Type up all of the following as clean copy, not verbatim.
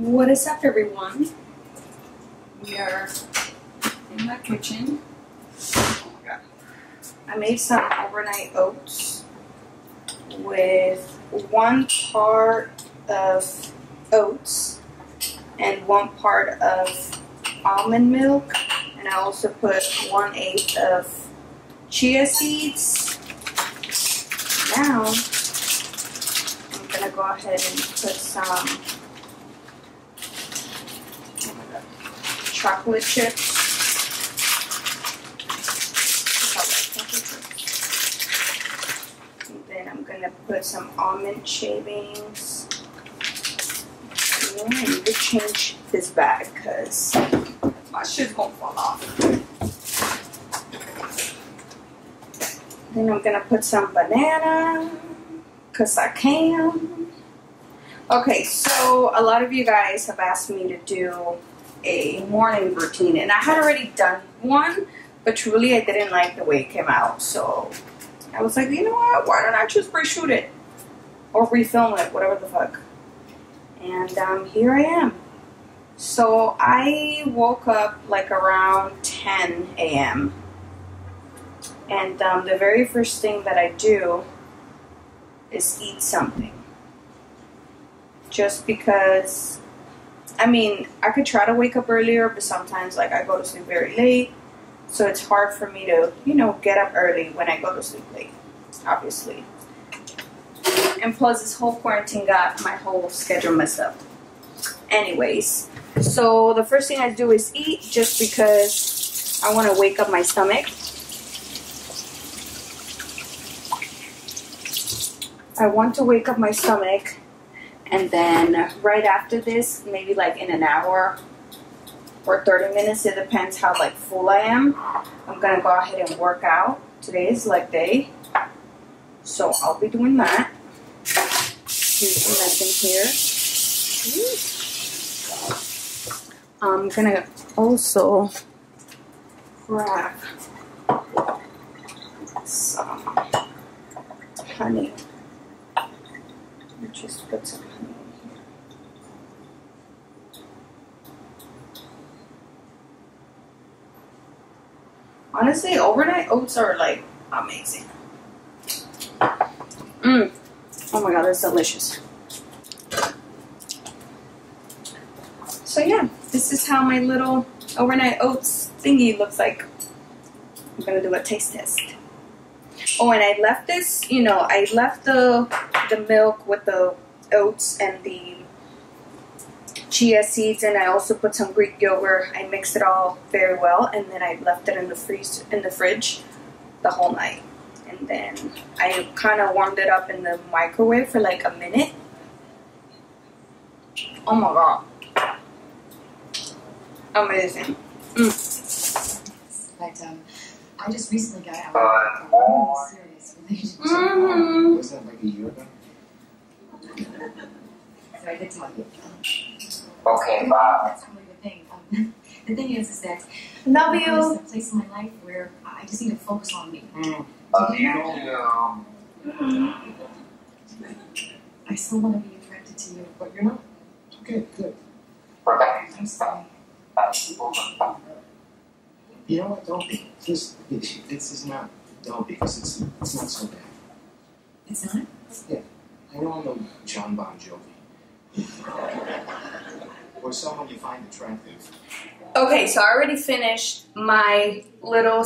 What is up, everyone? We are in my kitchen. Oh my God. I made some overnight oats with 1 part of oats and 1 part of almond milk, and I also put 1/8 of chia seeds. Now I'm gonna go ahead and put some chocolate chips. And then I'm gonna put some almond shavings. And I need to change this bag because my shit's gonna fall off. Then I'm gonna put some banana because I can. Okay, so a lot of you guys have asked me to do a morning routine, and I had already done one, but truly I didn't like the way it came out, so I was like, you know what, why don't I just reshoot it or refilm it, whatever the fuck. And here I am. So I woke up like around 10 a.m. and the very first thing that I do is eat something, just because I mean, I could try to wake up earlier, but sometimes, like, I go to sleep very late, so it's hard for me to, you know, get up early when I go to sleep late, obviously. And plus, this whole quarantine got my whole schedule messed up. Anyways, so the first thing I do is eat, just because I want to wake up my stomach. I want to wake up my stomach. And then right after this, maybe like in an hour or 30 minutes, it depends how like full I am, I'm gonna go ahead and work out. Today is leg day, so I'll be doing that. Here's some mess in here. I'm gonna also grab some honey. Just put some honey in here. Honestly, overnight oats are like amazing. Oh my God, that's delicious. So yeah, this is how my little overnight oats thingy looks like. I'm gonna do a taste test. Oh, and I left this, you know, I left the milk with the oats and the chia seeds, and I also put some Greek yogurt. I mixed it all very well, and then I left it in the fridge the whole night. And then I kind of warmed it up in the microwave for like a minute. Oh my God. Amazing. But, I just recently got out of a really serious relationship. Was that like a year ago? So I did tell you. Okay, bye. That's really the thing. The thing is that love you. There's a place in my life where I just need to focus on me. Love you. I still want to be attracted to you, but you're not. Okay, good. Perfect. I'm sorry. You know what, don't be. This is not, don't be, because it's not so bad. It's not? Yeah. I know I'm a John Bon Jovi. Or someone you find attractive. Okay, so I already finished my little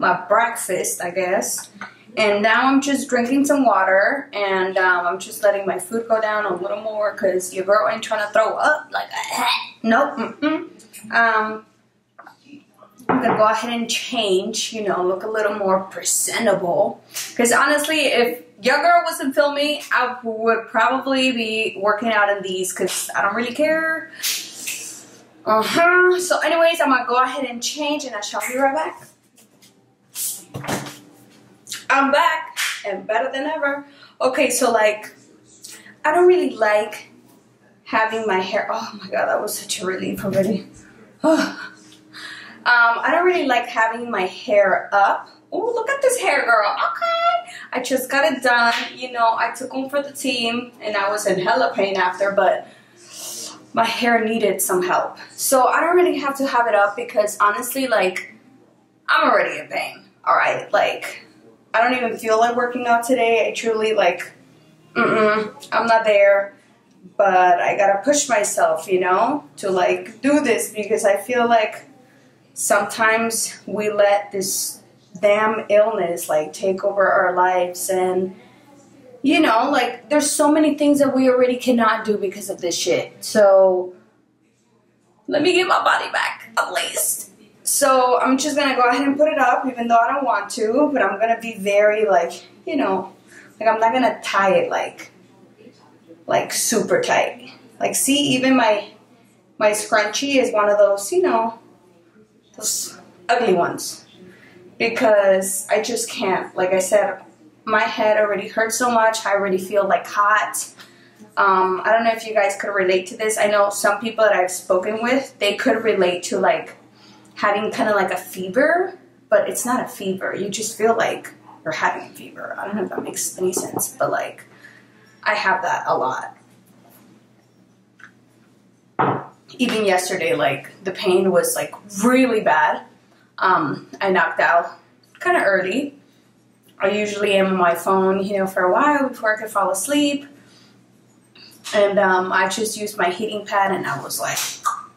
my breakfast, I guess. And now I'm just drinking some water, and I'm just letting my food go down a little more, because your girl ain't trying to throw up. Like, nope. I'm gonna go ahead and change, you know, look a little more presentable. Because honestly, if your girl wasn't filming, I would probably be working out in these, because I don't really care. So anyways, I'm gonna go ahead and change, and I shall be right back. I'm back, and better than ever. Okay, so like, I don't really like having my hair. Oh my God, that was such a relief already. Oh. I don't really like having my hair up. Oh, look at this hair, girl. Okay. I just got it done. You know, I took one for the team, and I was in hella pain after, but my hair needed some help. So I don't really have to have it up because honestly, like, I'm already in pain, all right? Like, I don't even feel like working out today. I truly, like, I'm not there. But I gotta push myself, you know, to like do this, because I feel like sometimes we let this damn illness like take over our lives, and you know, like there's so many things that we already cannot do because of this shit. So let me get my body back at least. So I'm just gonna go ahead and put it up, even though I don't want to, but I'm gonna be very like, you know, like I'm not gonna tie it like super tight. Like, see, even my scrunchie is one of those, you know, those ugly ones, because I just can't. Like I said, my head already hurts so much. I already feel like hot. I don't know if you guys could relate to this. I know some people that I've spoken with, they could relate to like having kind of like a fever, but it's not a fever. You just feel like you're having a fever. I don't know if that makes any sense, but like, I have that a lot. Even yesterday, like the pain was like really bad. I knocked out kind of early. I usually am on my phone, you know, for a while before I could fall asleep. And I just used my heating pad, and I was like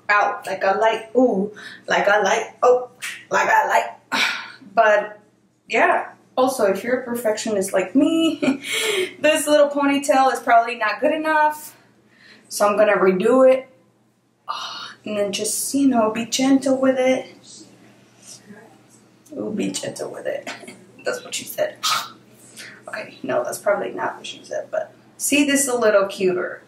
out, like a light, ooh, like a light, oh, like a light. But yeah. Also, if you're a perfectionist like me, this little ponytail is probably not good enough. So I'm gonna redo it. And then just, you know, be gentle with it. Ooh, be gentle with it. That's what she said. Okay, no, that's probably not what she said, but see, this is a little cuter.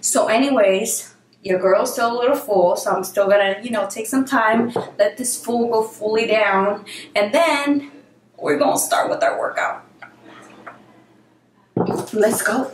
So anyways, your girl's still a little full, so I'm still gonna, you know, take some time, let this fool go fully down, and then we're gonna start with our workout. Let's go.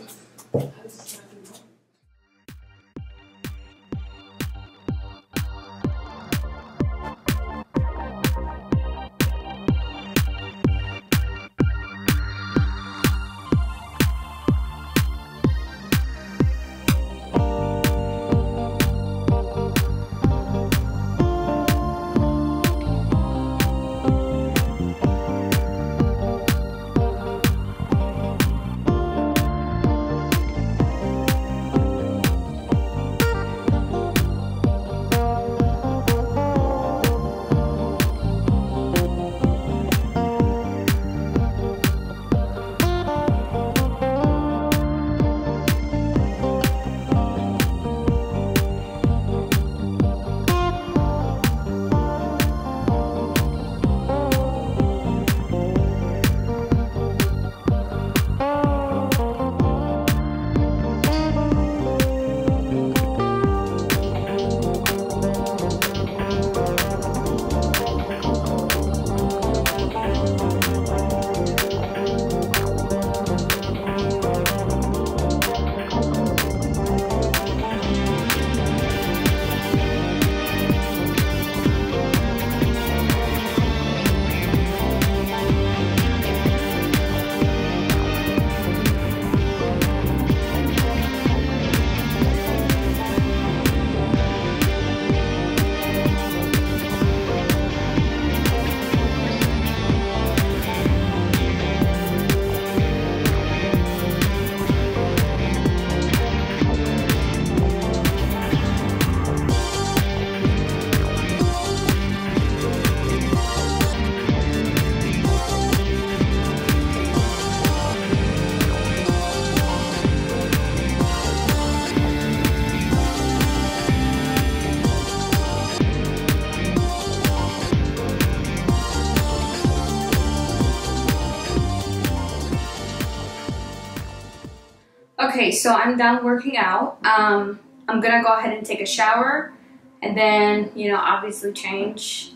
Okay, so I'm done working out. I'm gonna go ahead and take a shower, and then, you know, obviously change,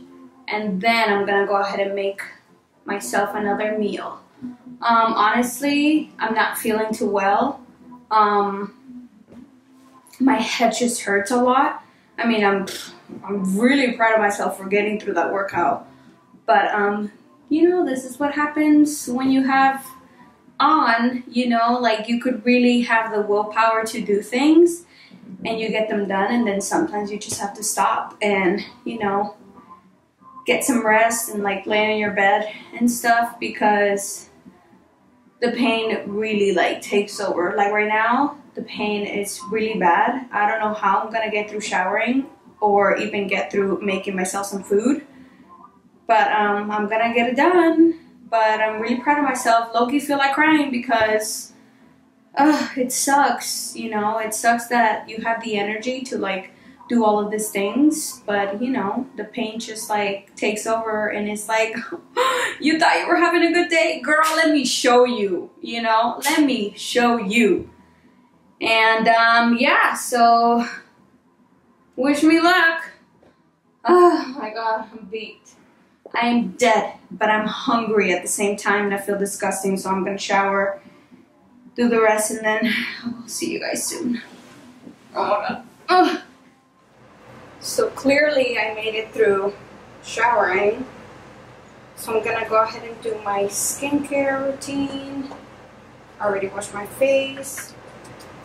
and then I'm gonna go ahead and make myself another meal. Honestly, I'm not feeling too well. My head just hurts a lot. I mean, I'm really proud of myself for getting through that workout, but you know, this is what happens when you have on, you know, like you could really have the willpower to do things, and you get them done, and then sometimes you just have to stop and, you know, get some rest and like lay on your bed and stuff, because the pain really like takes over. Like right now, the pain is really bad. I don't know how I'm gonna get through showering or even get through making myself some food, but I'm gonna get it done. But I'm really proud of myself. Low-key feel like crying because it sucks, you know. It sucks that you have the energy to like do all of these things, but you know, the pain just like takes over, and it's like, you thought you were having a good day? Girl, let me show you, you know, let me show you. And yeah, so wish me luck. Oh my god, I'm beat. I am dead, but I'm hungry at the same time, and I feel disgusting, so I'm gonna shower, do the rest, and then I'll see you guys soon. Oh my god. Ugh. So clearly I made it through showering, so I'm gonna go ahead and do my skincare routine. I already washed my face.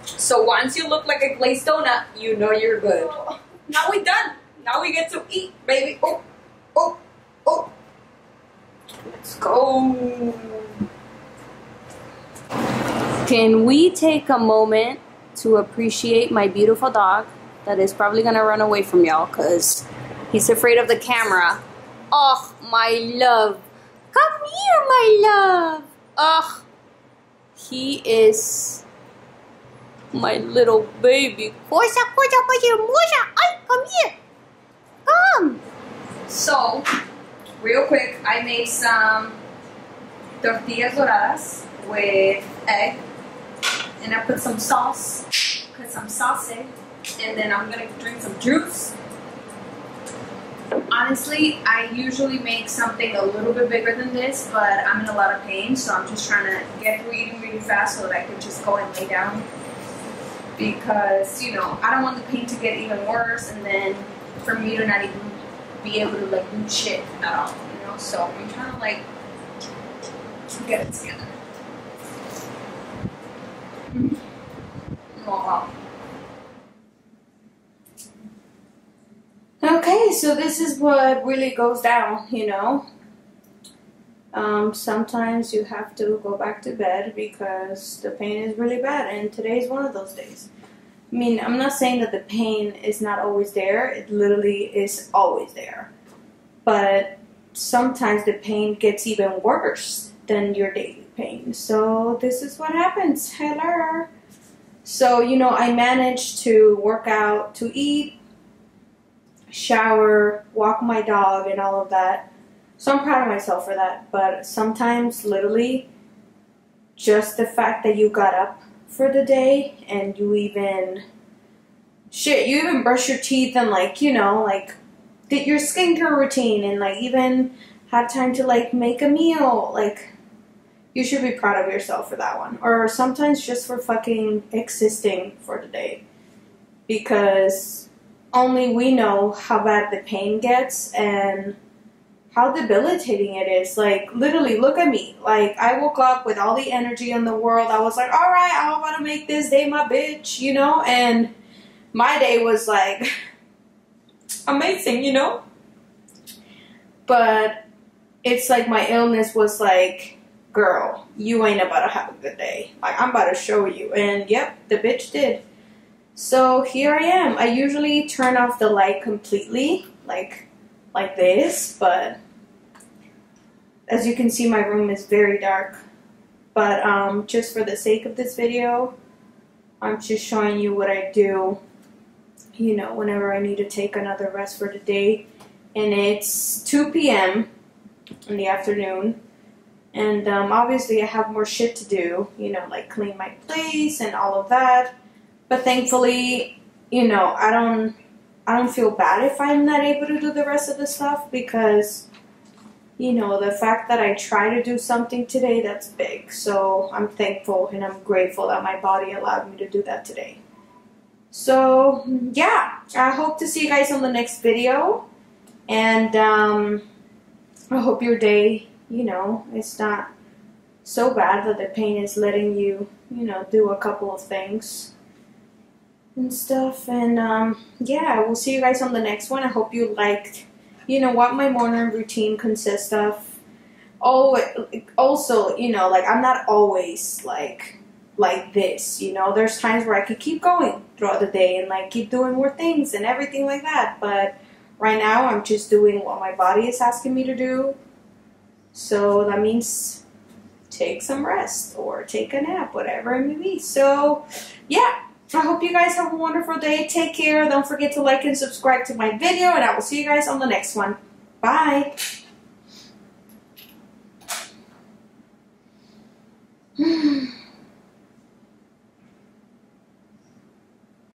So once you look like a glazed donut, you know you're good. Oh, now we're done. Now we get to eat, baby. Oh, oh, oh. Let's go. Can we take a moment to appreciate my beautiful dog that is probably gonna run away from y'all because he's afraid of the camera? Oh, my love. Come here, my love. Oh, he is... my little baby. Come here. Come. So, real quick, I made some tortillas doradas with egg. And I put some sauce, because I'm saucy. And then I'm going to drink some juice. Honestly, I usually make something a little bit bigger than this, but I'm in a lot of pain. So I'm just trying to get through eating really fast so that I can just go and lay down. Because, you know, I don't want the pain to get even worse and then for me to not even be able to, like, do shit at all, you know? So I'm trying to, like, get it together. Wow. Okay, so this is what really goes down, you know? Sometimes you have to go back to bed because the pain is really bad, and today is one of those days. I mean, I'm not saying that the pain is not always there, it literally is always there, but sometimes the pain gets even worse than your daily pain. So this is what happens. Hello. So, you know, I managed to work out, to eat, shower, walk my dog, and all of that. So I'm proud of myself for that, but sometimes literally just the fact that you got up for the day and you even, shit, you even brush your teeth and like, you know, like did your skincare routine and like even had time to like make a meal, like you should be proud of yourself for that one. Or sometimes just for fucking existing for the day, because only we know how bad the pain gets and how debilitating it is. Like, literally, look at me. Like, I woke up with all the energy in the world. I was like, all right, I want to make this day my bitch, you know? And my day was, like, amazing, you know? But it's like my illness was like, girl, you ain't about to have a good day. Like, I'm about to show you. And, yep, the bitch did. So, here I am. I usually turn off the light completely, like this, but as you can see, my room is very dark. But just for the sake of this video, I'm just showing you what I do, you know, whenever I need to take another rest for the day. And it's 2 p.m. in the afternoon, and obviously I have more shit to do, you know, like clean my place and all of that. But thankfully, you know, I don't feel bad if I'm not able to do the rest of the stuff, because, you know, the fact that I try to do something today, that's big. So I'm thankful and I'm grateful that my body allowed me to do that today. So, yeah, I hope to see you guys on the next video. And I hope your day, you know, it's not so bad that the pain is letting you, you know, do a couple of things. and stuff. And yeah, we'll see you guys on the next one. I hope you liked, you know, what my morning routine consists of. Oh, also, you know, like, I'm not always like this, you know. There's times where I could keep going throughout the day and like keep doing more things and everything like that, but right now I'm just doing what my body is asking me to do. So that means take some rest or take a nap, whatever it may be. So yeah, I hope you guys have a wonderful day. Take care. Don't forget to like and subscribe to my video, and I will see you guys on the next one. Bye.